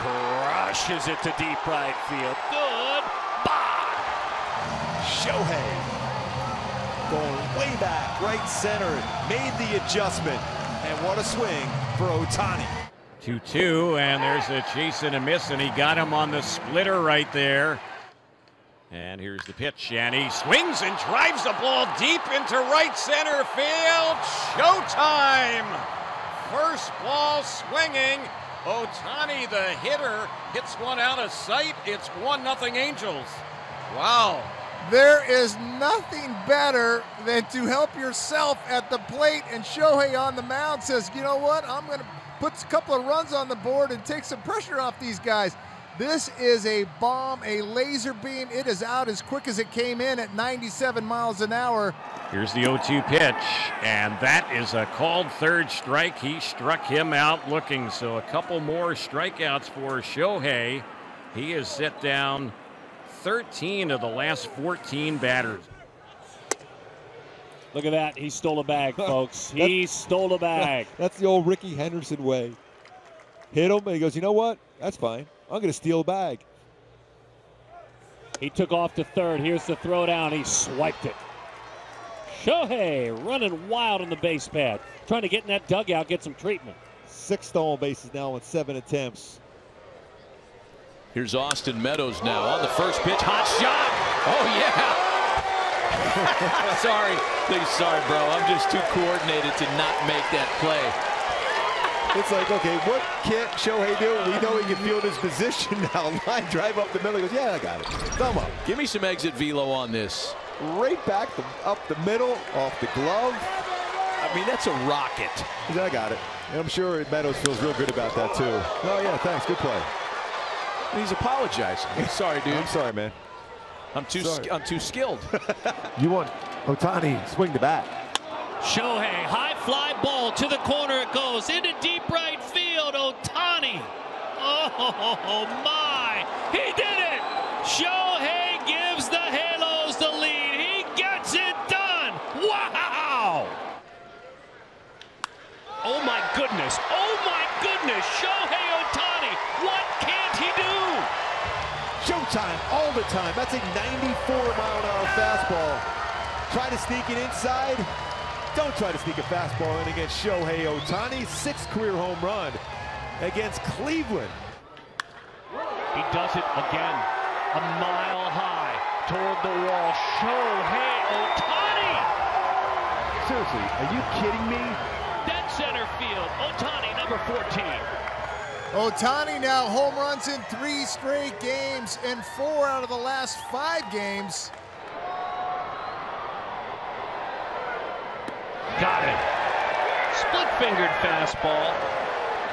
crushes it to deep right field. Goodbye. Shohei going way back right center, made the adjustment, and what a swing for Ohtani. 2-2, and there's a chase and a miss, and he got him on the splitter right there. And here's the pitch, and he swings and drives the ball deep into right center field. Showtime! First ball swinging. Ohtani, the hitter, hits one out of sight. It's 1-0 Angels. Wow. There is nothing better than to help yourself at the plate, and Shohei on the mound says, you know what, I'm going to put a couple of runs on the board and take some pressure off these guys. This is a bomb, a laser beam. It is out as quick as it came in at 97 miles an hour. Here's the 0-2 pitch, and that is a called third strike. He struck him out looking, so a couple more strikeouts for Shohei. He has set down 13 of the last 14 batters. Look at that. He stole a bag, folks. He stole a bag. That's the old Rickey Henderson way. Hit him, and he goes, you know what? That's fine. I'm going to steal a bag. He took off to third. Here's the throw down. He swiped it. Shohei running wild on the base pad, trying to get in that dugout, get some treatment. 6 stolen bases now on 7 attempts. Here's Austin Meadows now on the first pitch. Hot shot. Oh, yeah. Sorry, bro. I'm just too coordinated to not make that play. It's like, okay, what can't Shohei do? We know he can field his position now. Line drive up the middle. He goes, yeah, I got it. Thumb up. Give me some exit velo on this. Right back up the middle, off the glove. I mean, that's a rocket. Yeah, I got it. And I'm sure Meadows feels real good about that, too. Oh, yeah, thanks. Good play. And he's apologizing. I'm sorry, dude. I'm sorry, man. I'm too skilled. You want Ohtani swing the bat. Shohei, high fly ball to the corner. It goes into deep right field. Ohtani. Oh, my. He did it. Shohei gives the Halos the lead. He gets it done. Wow. Oh, my goodness. Oh, my goodness. Shohei Ohtani. What can't he do? Showtime all the time. That's a 94-mile-an-hour fastball. Try to sneak it inside. Don't try to sneak a fastball in against Shohei Ohtani. 6th career home run against Cleveland. He does it again. A mile high toward the wall. Shohei Ohtani! Seriously, are you kidding me? Dead center field. Ohtani, number 14. Ohtani now home runs in 3 straight games and 4 out of the last 5 games. Got it. Split-fingered fastball.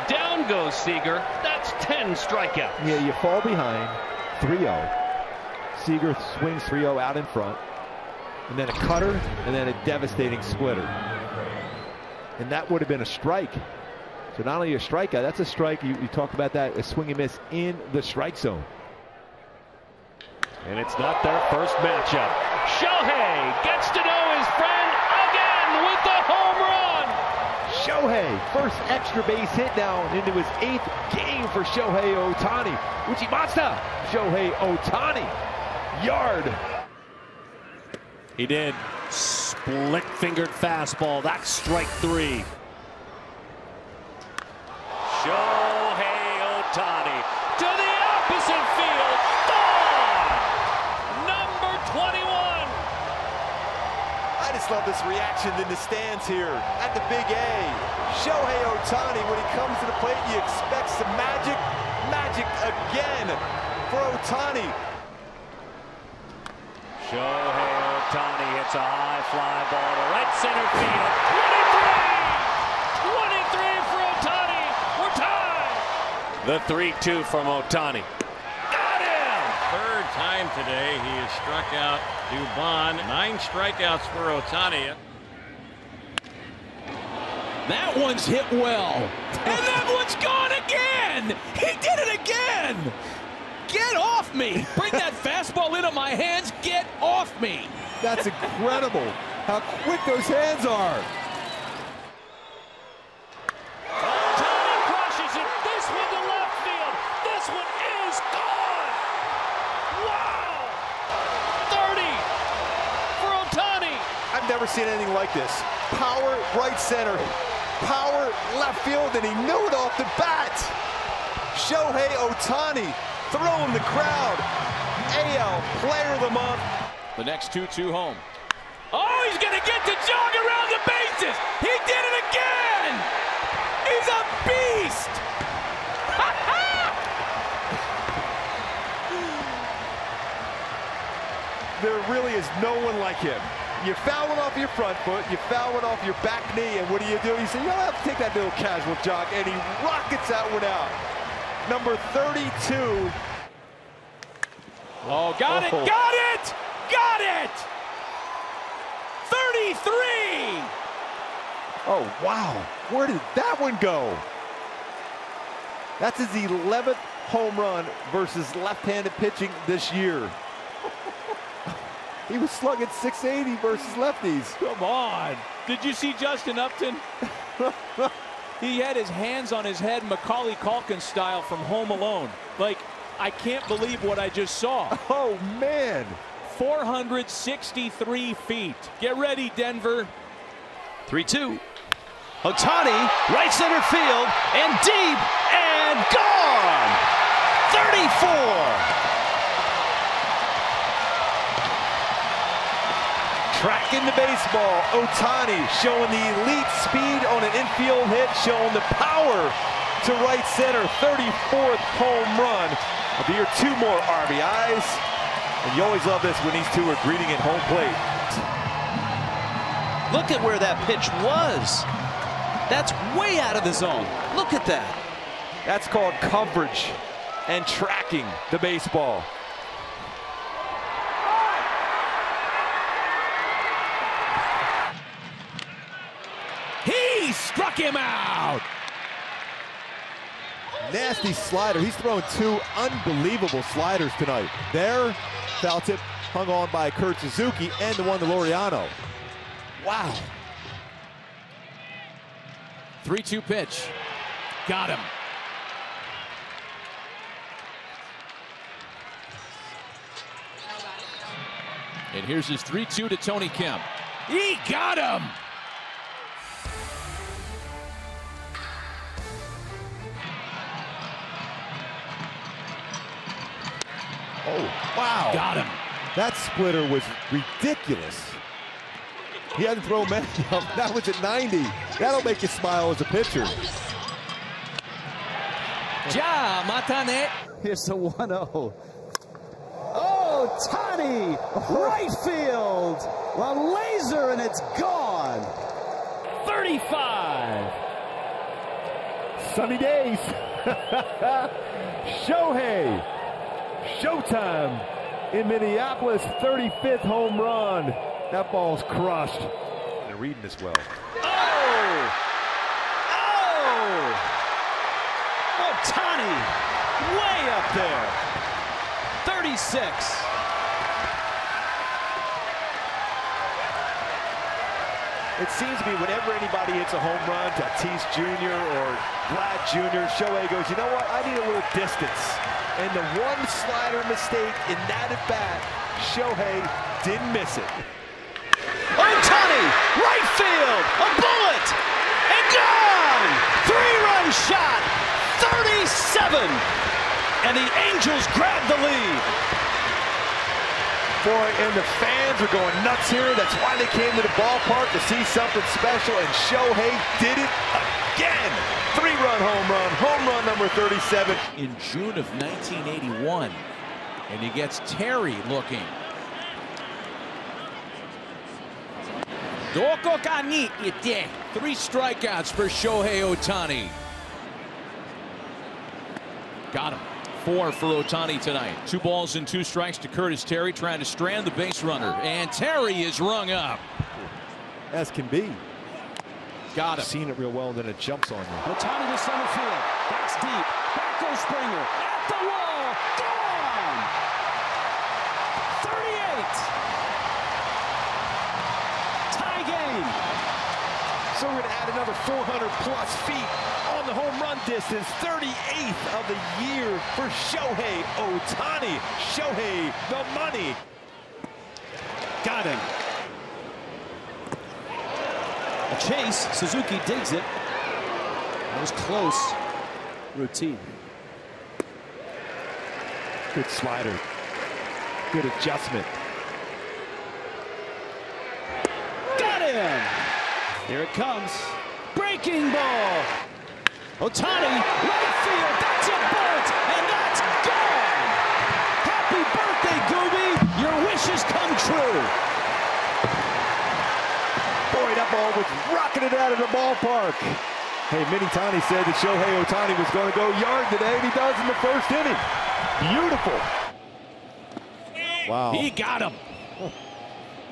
Down goes Seager. That's 10 strikeouts. Yeah, you fall behind. 3-0. Seager swings 3-0 out in front. And then a cutter, and then a devastating splitter. And that would have been a strike. So not only a strikeout, that's a strike. You talked about that, a swing and miss in the strike zone. And it's not their first matchup. Shohei gets to know his friend. Shohei, first extra base hit now into his 8th game for Shohei Ohtani. Uchimata, Shohei Ohtani, yard. He did. Split-fingered fastball. That's strike 3. Shohei Ohtani to the opposite field. Gone! Number 21. I just love this reaction in the stands here at the Big A. Shohei Ohtani, when he comes to the plate, you expect some magic. Magic again for Ohtani. Shohei Ohtani hits a high fly ball to right center field. 23 for Ohtani. We're tied. The 3-2 from Ohtani. Third time today he has struck out Dubon. 9 strikeouts for Ohtani. That one's hit well. And that one's gone again. He did it again. Get off me. Bring that fastball into my hands. Get off me. That's incredible how quick those hands are. Ohtani crushes it. This one to left field. This seen anything like this. Power right center, power left field, and he knew it off the bat. Shohei Ohtani throwing the crowd. AL Player of the Month. The next 2-2 home. Oh, he's going to get to jog around the bases. He did it again. He's a beast. There really is no one like him. You foul it off your front foot, you foul it off your back knee, and what do you do? You say, you don't have to take that little casual jog, and he rockets that one out. Number 32. Oh, got it! 33! Oh, wow. Where did that one go? That's his 11th home run versus left-handed pitching this year. He was slugging 680 versus lefties. Come on. Did you see Justin Upton? He had his hands on his head, Macaulay Culkin style from Home Alone. Like, I can't believe what I just saw. Oh, man. 463 feet. Get ready, Denver. 3-2. Ohtani, right center field, and deep, and gone. 34. Cracking the baseball, Ohtani showing the elite speed on an infield hit, showing the power to right center. 34th home run of the year. 2 more RBIs. And you always love this when these two are greeting at home plate. Look at where that pitch was. That's way out of the zone. Look at that. That's called coverage and tracking the baseball. Struck him out. Nasty slider. He's throwing 2 unbelievable sliders tonight. There, foul tip hung on by Kurt Suzuki, and the one to Laureano. Wow. 3-2 pitch. Got him. And here's his 3-2 to Tony Kemp. He got him. Oh, wow. Got him. That splitter was ridiculous. He hadn't thrown many of them. That was at 90. That'll make you smile as a pitcher. Ja Matane. Here's the 1-0. Oh, Tani. Right field. A laser, and it's gone. 35. Sunny days. Shohei. Showtime in Minneapolis, 35th home run. That ball's crushed. They're reading this well. Oh! Oh! Ohtani way up there. 36. It seems to be whenever anybody hits a home run, Tatis Jr. or Vlad Jr., Shohei goes, you know what, I need a little distance. And the one slider mistake in that at bat, Shohei didn't miss it. Ohtani, right field, a bullet, and gone! 3-run shot, 37, and the Angels grab the lead. Boy, and the fans are going nuts here. That's why they came to the ballpark, to see something special, and Shohei did it again. 3-run home run number 37. In June of 1981, and he gets Terry looking. Three strikeouts for Shohei Ohtani. Got him. 4 for Ohtani tonight. 2 balls and 2 strikes to Curtis Terry, trying to strand the base runner, and Terry is rung up. As can be. Got him. Seen it real well, then it jumps on you. Ohtani to center field. That's deep. Back goes Springer. At the wall. Gone! 38. Tie game. So we're going to add another 400-plus feet on the home run distance. 38th of the year for Shohei Ohtani. Shohei the money. Got him. A chase. Suzuki digs it. That was close. Routine. Good slider. Good adjustment. Got him! Here it comes. Breaking ball. Ohtani, right field. That's a bolt, and that's gone. Happy birthday, Gooby. Your wishes come true. Boy, that ball was rocketed out of the ballpark. Hey, Mini Tani said that Shohei Ohtani was going to go yard today, and he does in the first inning. Beautiful. Wow. He got him.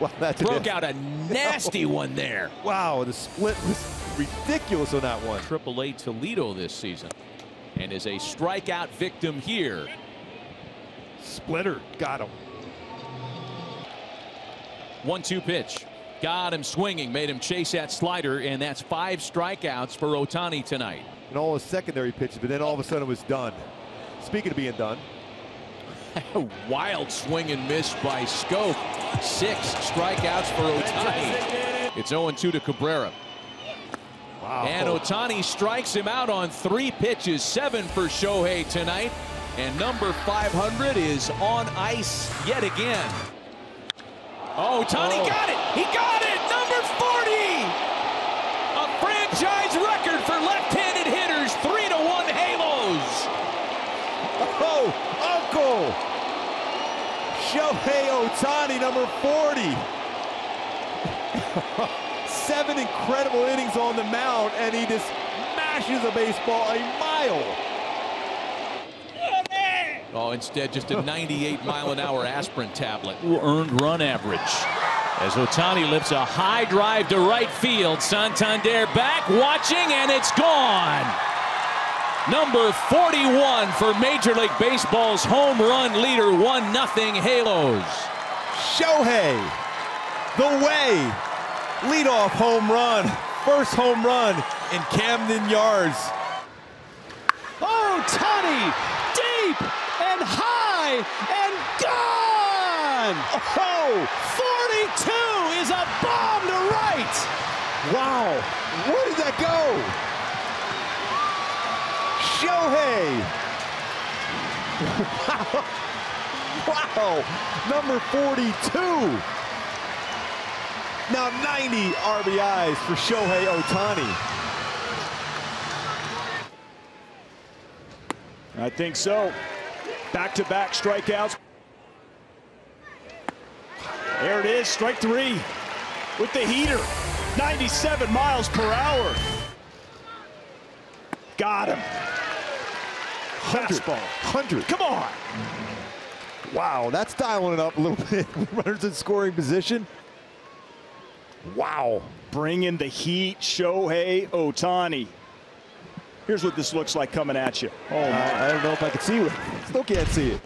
Well, that's broke out a nasty one there. Wow, the split was ridiculous on that one. Triple-A Toledo this season, and is a strikeout victim here. Splitter got him. 1-2 pitch. Got him swinging, made him chase that slider, and that's 5 strikeouts for Ohtani tonight. And all his secondary pitches, but then all of a sudden it was done. Speaking of being done. A wild swing and miss by Scope. 6 strikeouts for Ohtani. It's 0-2 to Cabrera. Wow. And Ohtani strikes him out on 3 pitches. 7 for Shohei tonight. And number 500 is on ice yet again. Oh, Ohtani got it. He got it. Number 40. A franchise record for left-handed hitters. 3-1 halos. Oh. Shohei Ohtani, number 40. 7 incredible innings on the mound, and he just mashes a baseball a mile. Oh, instead, just a 98-mile-an-hour aspirin tablet. Earned run average. As Ohtani lifts a high drive to right field. Santander back, watching, and it's gone. Number 41 for Major League Baseball's home run leader, 1-0 Halos. Shohei, the way, leadoff home run, first home run in Camden Yards. Ohtani, deep and high and gone! Oh, 42 is a bomb to right! Wow, where did that go? Shohei! Wow! Number 42! Now 90 RBIs for Shohei Ohtani. I think so. Back-to-back strikeouts. There it is, strike 3 with the heater. 97 miles per hour. Got him. 100. Come on. Wow, that's dialing it up a little bit. Runners in scoring position. Wow. Bring in the heat, Shohei Ohtani. Here's what this looks like coming at you. Oh, I don't know if I can see it. Still can't see it.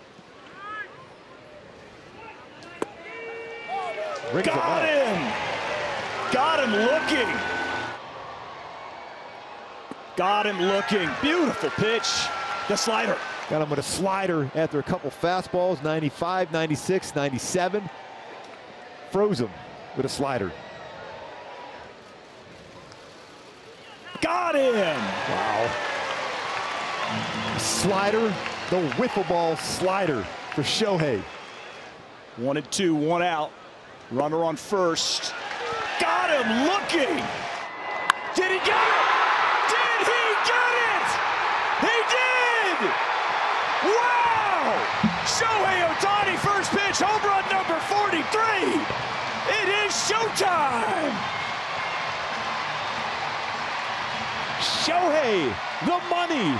Got him. Got him looking. Got him looking. Beautiful pitch. The slider. Got him with a slider after a couple fastballs, 95, 96, 97. Froze him with a slider. Got him! Wow. Slider, the wiffle ball slider for Shohei. 1-2, 1 out. Runner on first. Got him looking! Did he get it? Did he get it? He did! Wow! Shohei Ohtani, first pitch, home run number 43. It is showtime. Shohei, the money,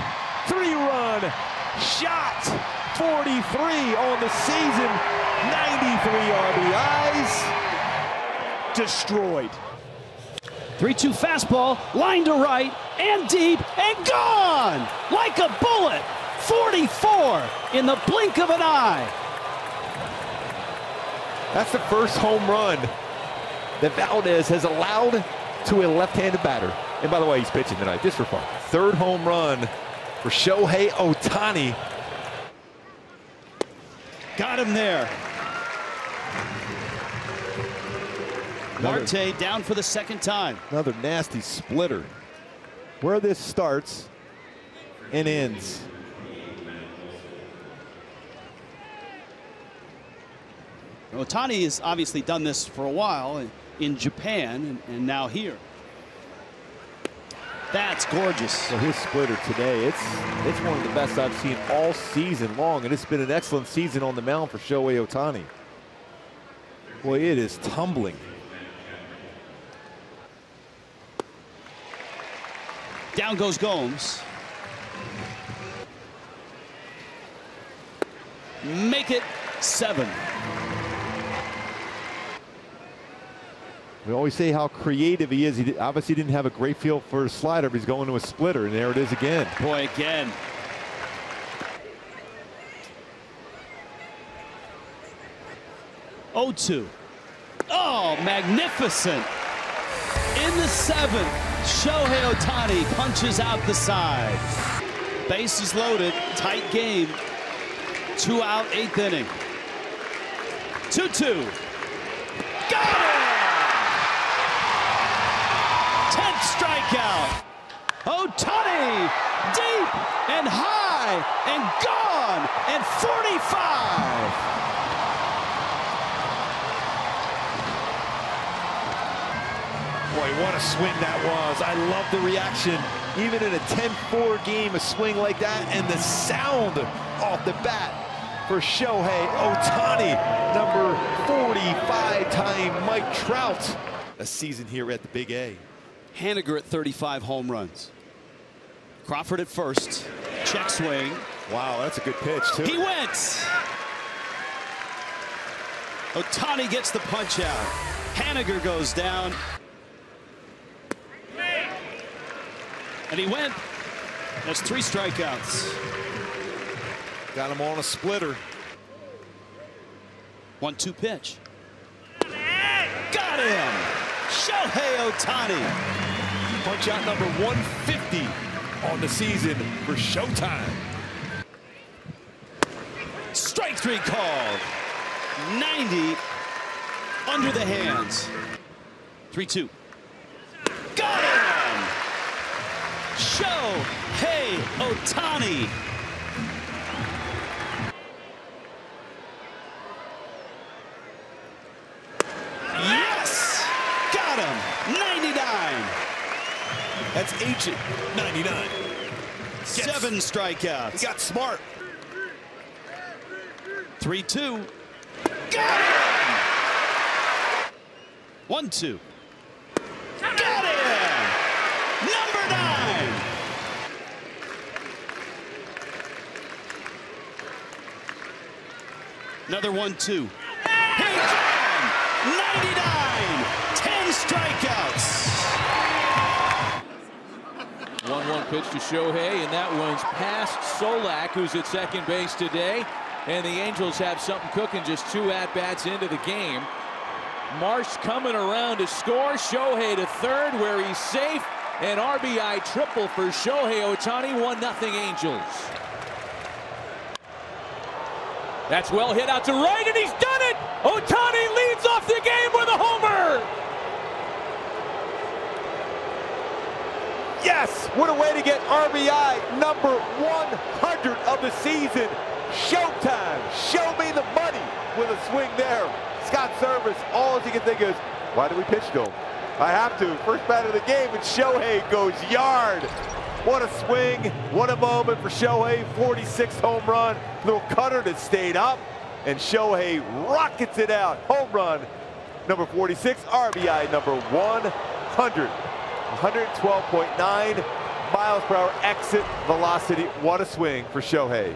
3-run shot, 43 on the season, 93 RBIs, destroyed. 3-2 fastball, line to right, and deep, and gone, like a bullet. 44 in the blink of an eye. That's the first home run that Valdez has allowed to a left-handed batter. And by the way, he's pitching tonight, just for fun. 3rd home run for Shohei Ohtani. Got him there. Marte down for the second time. Another nasty splitter. Where this starts and ends. Ohtani has obviously done this for a while in Japan and now here. That's gorgeous. So his splitter today, it's one of the best I've seen all season long, and it's been an excellent season on the mound for Shohei Ohtani. Boy, it is tumbling. Down goes Gomes. Make it 7. We always say how creative he is. He obviously didn't have a great feel for a slider, but he's going to a splitter, and there it is again. Boy, again. Oh, 2. Oh, magnificent. In the 7th, Shohei Ohtani punches out the side. Base is loaded, tight game. 2 out, 8th inning. 2-2. Got it! 10th strikeout. Ohtani deep and high and gone and 45. Boy, what a swing that was. I love the reaction. Even in a 10-4 game, a swing like that and the sound off the bat for Shohei Ohtani, number 45-time Mike Trout. A season here at the Big A. Haniger at 35 home runs. Crawford at first. Check swing. Wow, that's a good pitch, too. He went. Ohtani gets the punch out. Haniger goes down. And he went. That's 3 strikeouts. Got him on a splitter. 1-2 pitch. Got him. Shohei Ohtani. Punch out number 150 on the season for Showtime. Strike 3 called. 90 under the hands. 3-2. Got him! Shohei Ohtani. Yes! Got him! 99. That's ancient 99. Yes. 7 strikeouts. He got smart. 3-2. Got him! 1-2. Got him! Number 9. Another 1-2. He got him! 99. 10 strikeouts. 1-1 pitch to Shohei, and that one's past Solak, who's at second base today. And the Angels have something cooking, just 2 at-bats into the game. Marsh coming around to score. Shohei to third, where he's safe. An RBI triple for Shohei Ohtani, 1-0 Angels. That's well hit out to right, and he's done it! Ohtani leads off the game with a homer! Yes, what a way to get RBI number 100 of the season. Showtime, show me the money with a swing there. Scott Servais, all he can think is, why do we pitch to him? I have to. First bat of the game, and Shohei goes yard. What a swing, what a moment for Shohei. 46th home run, little cutter that stayed up, and Shohei rockets it out. Home run, number 46, RBI number 100. 112.9 miles per hour exit velocity. What a swing for Shohei.